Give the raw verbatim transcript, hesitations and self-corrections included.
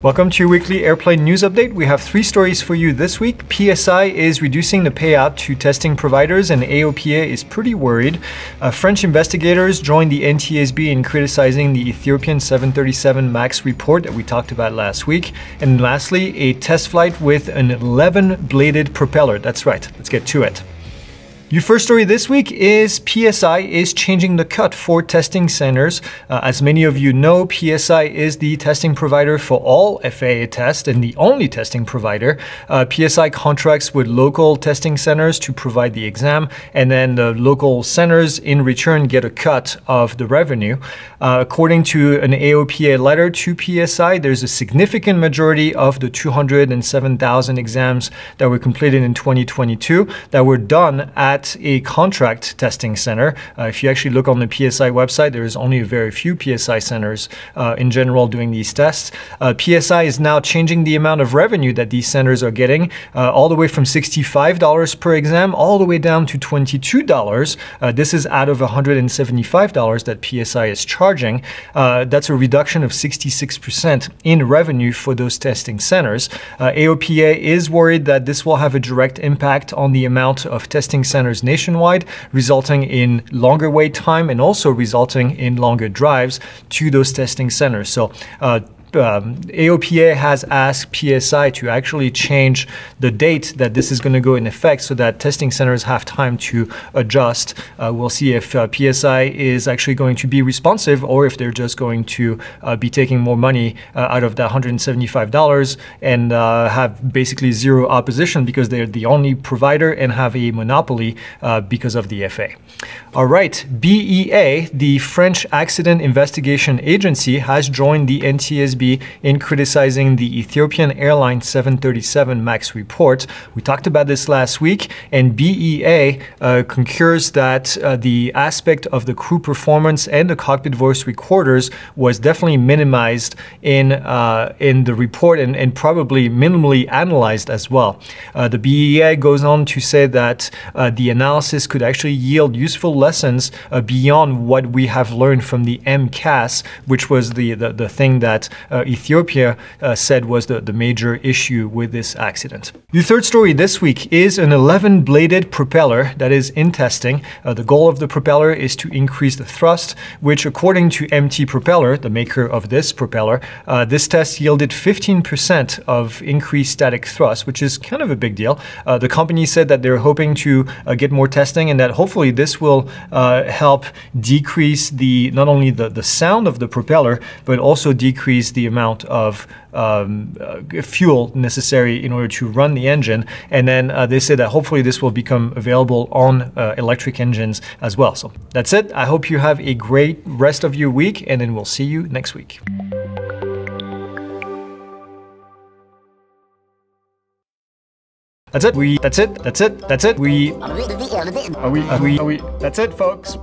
Welcome to your weekly airplane news update. We have three stories for you this week. P S I is reducing the payout to testing providers and A O P A is pretty worried. Uh, French investigators joined the N T S B in criticizing the Ethiopian seven thirty-seven MAX report that we talked about last week. And lastly, a test flight with an eleven-bladed propeller. That's right, let's get to it. Your first story this week is P S I is changing the cut for testing centers. Uh, as many of you know, P S I is the testing provider for all F A A tests and the only testing provider. Uh, P S I contracts with local testing centers to provide the exam, and then the local centers in return get a cut of the revenue. Uh, according to an A O P A letter to P S I, there's a significant majority of the two hundred seven thousand exams that were completed in twenty twenty-two that were done at At a contract testing center. Uh, if you actually look on the P S I website, there is only a very few P S I centers uh, in general doing these tests. Uh, P S I is now changing the amount of revenue that these centers are getting, uh, all the way from sixty-five dollars per exam, all the way down to twenty-two dollars. Uh, this is out of one hundred seventy-five dollars that P S I is charging. Uh, that's a reduction of sixty-six percent in revenue for those testing centers. Uh, A O P A is worried that this will have a direct impact on the amount of testing centers nationwide, resulting in longer wait time and also resulting in longer drives to those testing centers. So uh, um, A O P A has asked P S I to actually change the date that this is going to go in effect so that testing centers have time to adjust. Uh, we'll see if uh, P S I is actually going to be responsive or if they're just going to uh, be taking more money uh, out of that one hundred seventy-five dollars and uh, have basically zero opposition because they're the only provider and have a monopoly uh, because of the F A A. All right, B E A, the French Accident Investigation Agency, has joined the N T S B in criticizing the Ethiopian Airlines seven thirty-seven MAX report. We talked about this last week, and B E A uh, concurs that uh, the aspect of the crew performance and the cockpit voice recorders was definitely minimized in, uh, in the report and, and probably minimally analyzed as well. Uh, the B E A goes on to say that uh, the analysis could actually yield useful lessons uh, beyond what we have learned from the M C A S, which was the, the, the thing that Uh, Ethiopia uh, said was the, the major issue with this accident. The third story this week is an eleven-bladed propeller that is in testing. Uh, the goal of the propeller is to increase the thrust, which according to M T Propeller, the maker of this propeller, uh, this test yielded fifteen percent of increased static thrust, which is kind of a big deal. Uh, the company said that they're hoping to uh, get more testing and that hopefully this will uh, help decrease the not only the, the sound of the propeller, but also decrease the amount of um, uh, fuel necessary in order to run the engine. And then uh, they say that hopefully this will become available on uh, electric engines as well. So that's it. I hope you have a great rest of your week, and then we'll see you next week. That's it. We, that's it. That's it. That's it. We, are we, are we, are we, that's it, folks.